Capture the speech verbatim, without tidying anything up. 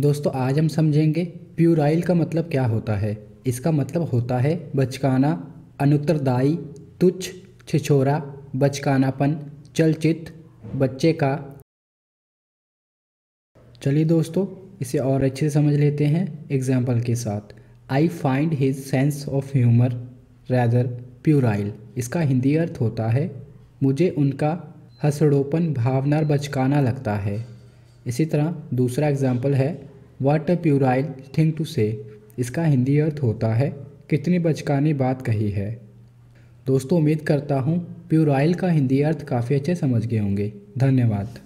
दोस्तों आज हम समझेंगे प्यूराइल का मतलब क्या होता है। इसका मतलब होता है बचकाना, अनुत्तरदायी, तुच्छ, छिछोरा, बचकानापन, चलचित, बच्चे का। चलिए दोस्तों इसे और अच्छे से समझ लेते हैं एग्जाम्पल के साथ। I find his sense of humour rather puerile. इसका हिंदी अर्थ होता है मुझे उनका हसड़ोपन भावना बचकाना लगता है। इसी तरह दूसरा एग्जाम्पल है what a puerile thing to say. इसका हिंदी अर्थ होता है कितनी बचकानी बात कही है। दोस्तों उम्मीद करता हूँ प्यूराइल का हिंदी अर्थ काफ़ी अच्छे समझ गए होंगे। धन्यवाद।